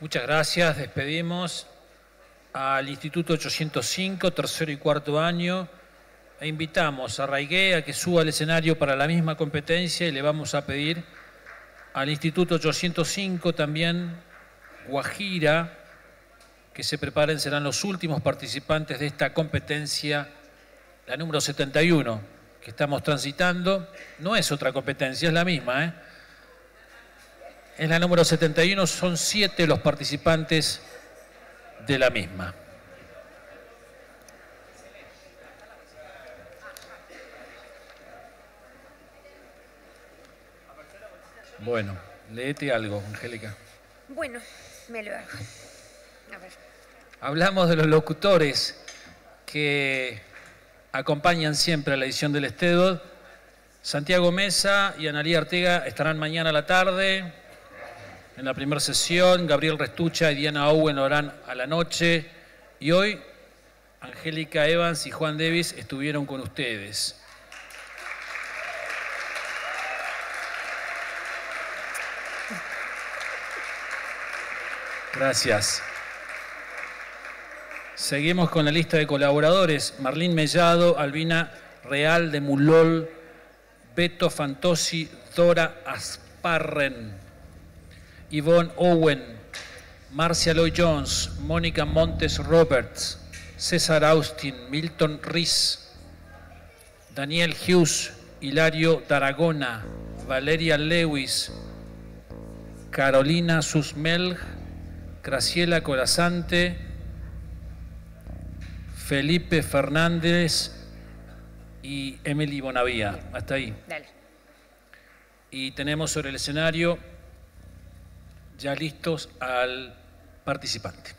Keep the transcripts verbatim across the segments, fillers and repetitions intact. Muchas gracias. Despedimos al Instituto ochocientos cinco, tercero y cuarto año, e invitamos a Raigué a que suba al escenario para la misma competencia y le vamos a pedir al Instituto ochocientos cinco también Guajira que se preparen, serán los últimos participantes de esta competencia, la número setenta y uno, que estamos transitando. No es otra competencia, es la misma, ¿eh? Es la número setenta y uno, son siete los participantes de la misma. Bueno, léete algo, Angélica. Bueno, me lo hago. A ver. Hablamos de los locutores que acompañan siempre a la edición del Eisteddfod. Santiago Mesa y Analía Ortega estarán mañana a la tarde en la primera sesión, Gabriel Restucha y Diana Owen lo harán a la noche, y hoy Angélica Evans y Juan Devis estuvieron con ustedes. Gracias. Seguimos con la lista de colaboradores. Marlín Mellado, Albina Real de Mulol, Beto Fantosi, Dora Asparren, Yvonne Owen, Marcia Lloyd-Jones, Mónica Montes Roberts, César Austin, Milton Riz, Daniel Hughes, Hilario Tarragona, Valeria Lewis, Carolina Susmelg, Graciela Corazante, Felipe Fernández y Emily Bonavía. Hasta ahí. Dale. Y tenemos sobre el escenario ya listos al participante.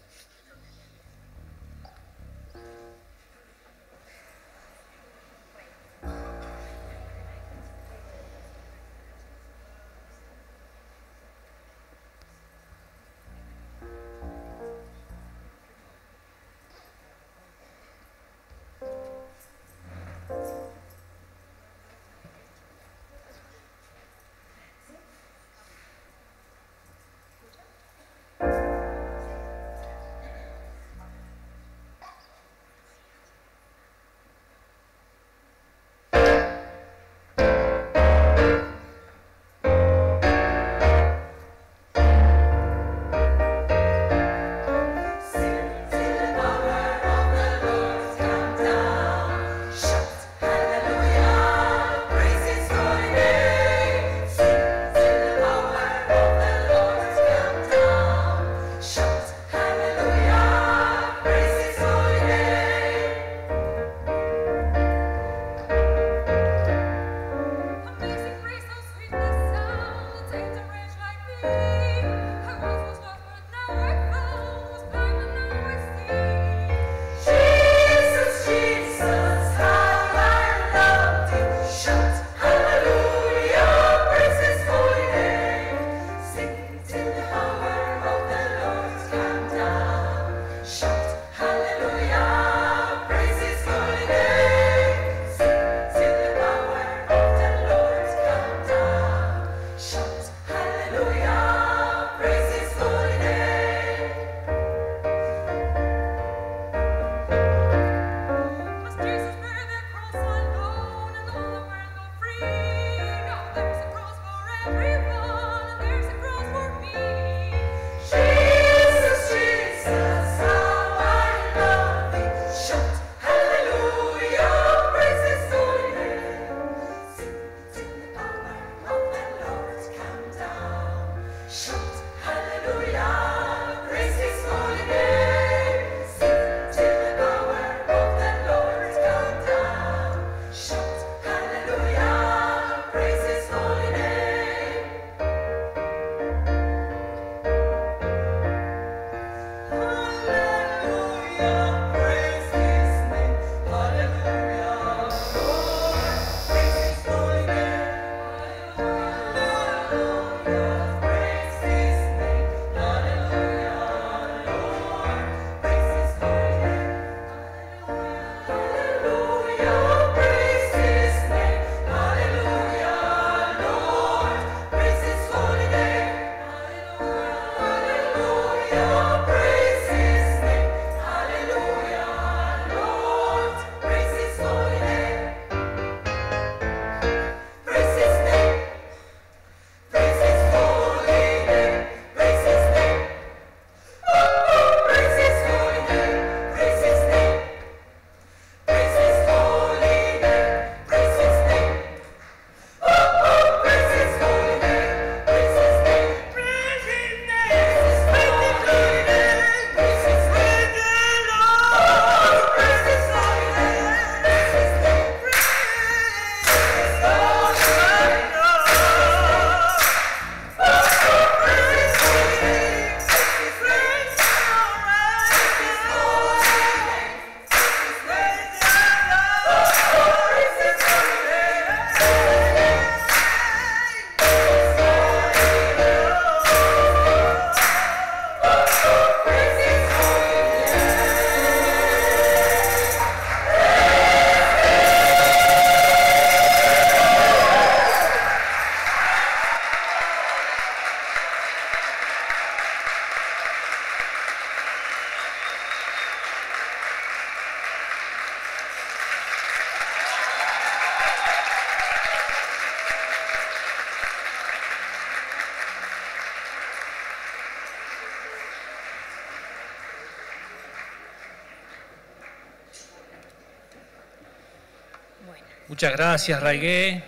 Muchas gracias, Raigué.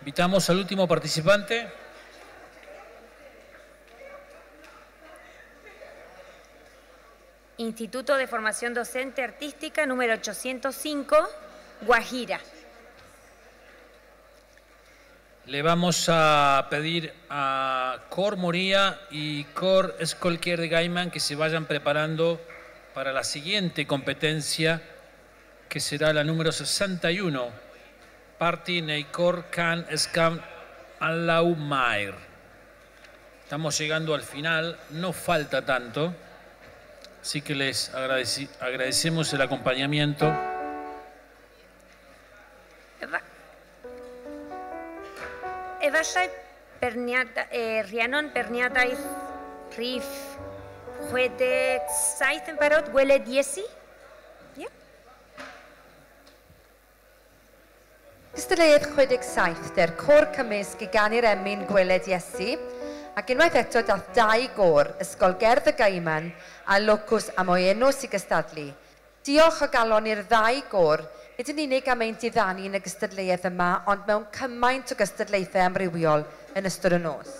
Invitamos al último participante. Instituto de Formación Docente Artística número ochocientos cinco, Guajira. Le vamos a pedir a Cor Moría y Cor Escolquer de Gaiman que se vayan preparando para la siguiente competencia, que será la número sesenta y uno, Parti Neikor Kan Skam Alaumair. Estamos llegando al final, no falta tanto, así que les agradec- agradecemos el acompañamiento. Evashay perniata, Rhiannon perniata is rif, juete saiten parot, huele diesi. Ystyried chwedeg saith, cor cymysg gan i'r emyn gweled Iesu, ac unwaith eto dath dau gor, Ysgolgerdd y Gaiman a Locus Amoenus i gystadlu. Diolch o galon i'r ddau gor, nid yn unig am ein diddani yn y gystadleuaeth yma, ond mewn cymaint o gystadlaethau amrywiol yn ystod y nos.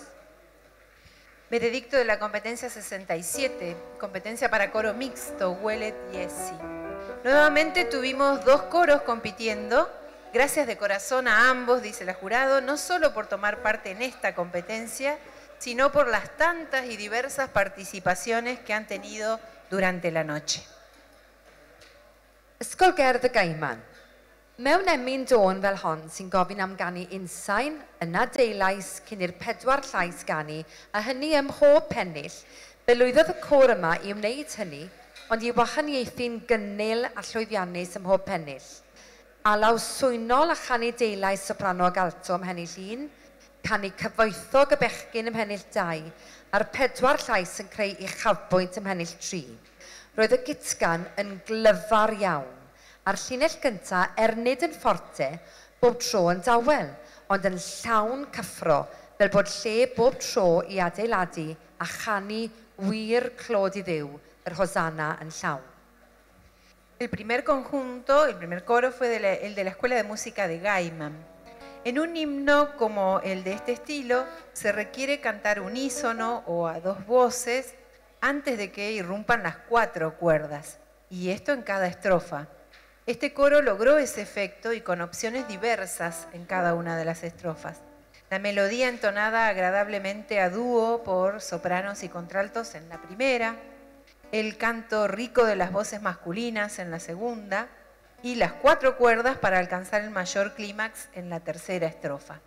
Veredicto de la competencia sesenta y siete, competencia para coro mixto, Gweled Iesu. Nuevamente tuvimos dos coros compitiendo. Gracias de corazón a ambos, dice la jurado, no solo por tomar parte en esta competencia, sino por las tantas y diversas participaciones que han tenido durante la noche. Ysgolgerdd y Gaiman. Mewn emyn dôn fel hon sy'n gofyn am ganu unsain, yna deulais cyn i'r pedwar llais ganu, a hynny ym mhob pennill, fe lwyddodd y cor yma i wneud hynny, ond i wahaniaethu'n gynnil a llwyddiannus ym mhob pennill. Alaw swynol a chanu deulais soprano ag alto ym hennill un, canu cyfoethog y bechgyn ym hennill dau, a'r pedwar llais yn creu uchafbwynt ym hennill tri. Roedd y gitgan yn glyfar iawn, a'r llinell gyntaf er nid yn fforte bob tro yn dawel, ond yn llawn cyffro, fel bod lle bob tro i adeiladu a chanu wir clod i ddiw yr hosana yn llawn. El primer conjunto, el primer coro fue de la, el de la Escuela de Música de Gaiman. En un himno como el de este estilo, se requiere cantar unísono o a dos voces antes de que irrumpan las cuatro cuerdas, y esto en cada estrofa. Este coro logró ese efecto y con opciones diversas en cada una de las estrofas. La melodía entonada agradablemente a dúo por sopranos y contraltos en la primera, el canto rico de las voces masculinas en la segunda y las cuatro cuerdas para alcanzar el mayor clímax en la tercera estrofa.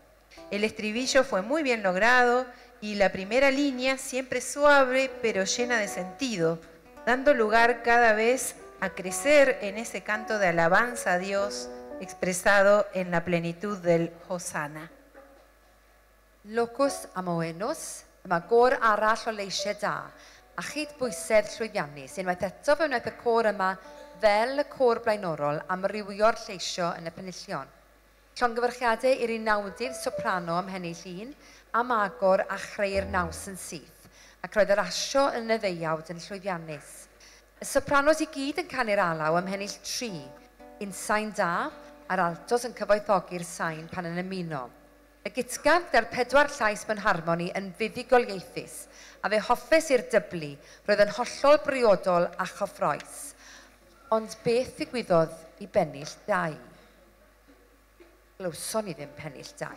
El estribillo fue muy bien logrado y la primera línea siempre suave pero llena de sentido, dando lugar cada vez a crecer en ese canto de alabanza a Dios expresado en la plenitud del Hosanna. Locus Amoenus, magor arall o leisiau da. A chydbwysedd llwyddiannus, unwaith eto fe wnaeth y cor yma fel y cor blaenorol amrywio'r lleisio yn y penillion. Llongyfarchiadau i'r unawdydd soprano am hennill un am agor a chreu'r naws yn syth, ac roedd yr asio yn y ddeuawd yn llwyddiannus. Y sopranos i gyd yn canu'r alaw am hennill tri, unsain da a'r altos yn cyfoethogi'r sain pan yn ymuno. Y gitgan da'r pedwar llais mewn harmoni yn fuddigol ieithus, a fe hoffes i'r dyblu, roedd yn hollol briodol a choffroes. Ond beth ddigwyddodd i bennill dau? Glywson i ddim pennill dau.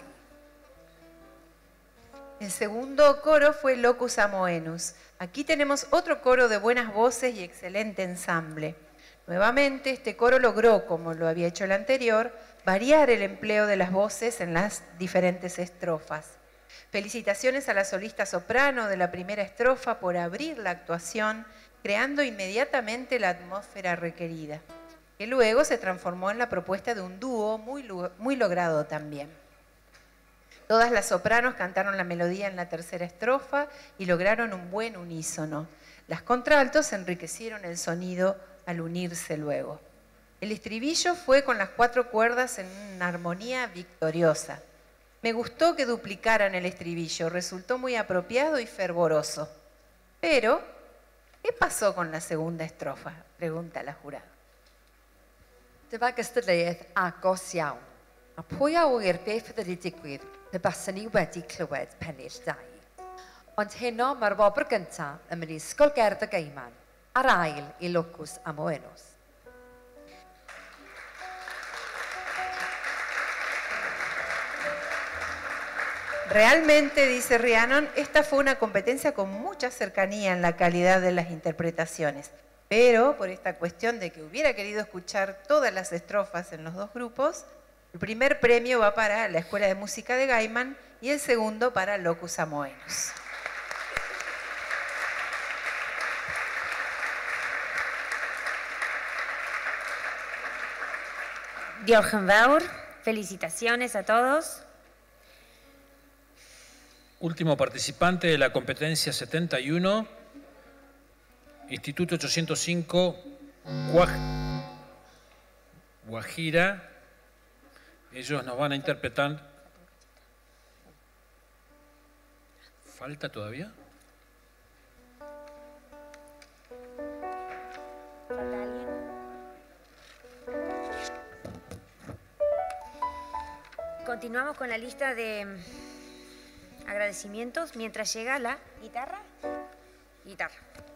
El segundo coro fue Locus Amoenus. Aquí tenemos otro coro de buenas voces y excelente ensamble. Nuevamente, este coro logró, como lo había hecho el anterior, variar el empleo de las voces en las diferentes estrofas. Felicitaciones a la solista soprano de la primera estrofa por abrir la actuación, creando inmediatamente la atmósfera requerida, que luego se transformó en la propuesta de un dúo muy, muy logrado también. Todas las sopranos cantaron la melodía en la tercera estrofa y lograron un buen unísono. Las contraltos enriquecieron el sonido al unirse luego. El estribillo fue con las cuatro cuerdas en una armonía victoriosa. Me gustó que duplicaran el estribillo, resultó muy apropiado y fervoroso. Pero, ¿qué pasó con la segunda estrofa?, pregunta la jurada. dyfa gystadleuaeth agos iawn, a pwy a wyr beth fyddai digwydd pe baswn ni wedi clywed pennill dau. Ond heno mae'r wobr gyntaf yn mynd i Escolquer de Gaiman, a'r ail i Locus Amoenus. Realmente, dice Rhiannon, esta fue una competencia con mucha cercanía en la calidad de las interpretaciones, pero por esta cuestión de que hubiera querido escuchar todas las estrofas en los dos grupos, el primer premio va para la Escuela de Música de Gaiman y el segundo para Locus Amoenus. Diolch yn fawr, felicitaciones a todos. Último participante de la competencia setenta y uno, Instituto ochocientos cinco, Guaj... Guajira. Ellos nos van a interpretar. ¿Falta todavía? ¿Falta alguien? Continuamos con la lista de agradecimientos mientras llega la guitarra. Guitarra.